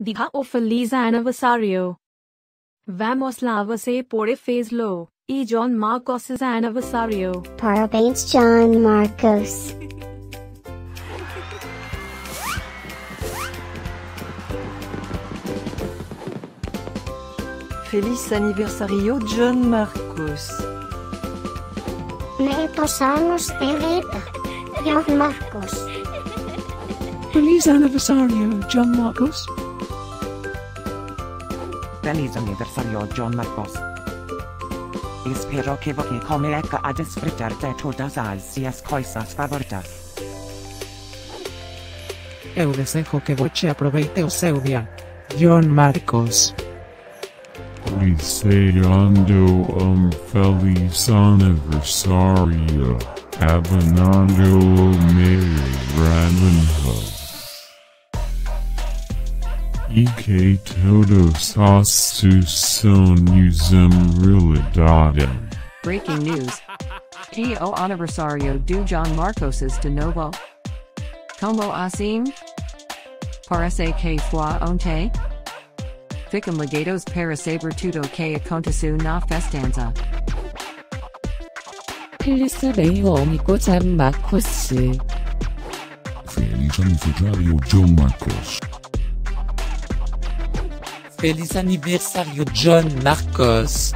Día o feliz aniversario. Vamos la base por fazlo, y John Marcos's aniversario. Parabéns John Marcos. Feliz aniversario John Marcos. Muitos anos de vida, John Marcos. Feliz aniversario John Marcos. Feliz aniversario John Marcos. Espero que você comece a desfrutar de todas as suas coisas favoritas. Eu desejo que você aproveite o seu dia, John Marcos. Deseando feliz aniversario, abonando o meu ranho. E que todos os seus sonhos em realidade. Breaking news. Tio aniversario do John Marcos's de novo. Como assim? Parece que foi ontem. Ficam ligados para saber tudo que aconteceu na festança. Feliz aniversário amigo John Marcos. Feliz aniversário John Marcos. Feliz aniversário John Marcos.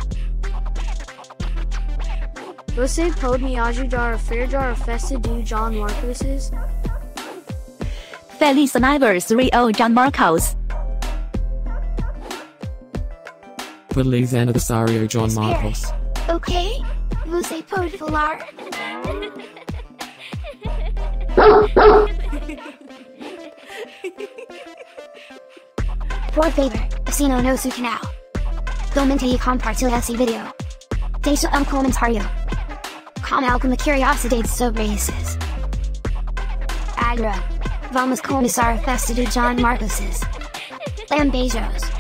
Você pode me ajudar a festejar a festa do John Marcos? Feliz aniversário John Marcos. Feliz aniversário John Marcos. Ok, você pode falar? Por favor, assina o nosso canal. Comente e compartilhe esse vídeo. Deixe comentário. Com alguma curiosidade sobre esses. Agora, vamos começar a festa do John Marcos. Beijos.